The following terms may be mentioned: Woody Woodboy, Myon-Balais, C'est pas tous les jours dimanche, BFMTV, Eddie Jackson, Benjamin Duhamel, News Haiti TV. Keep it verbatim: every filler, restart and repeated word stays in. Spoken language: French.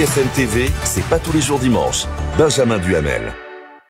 B F M T V, c'est pas tous les jours dimanche. Benjamin Duhamel.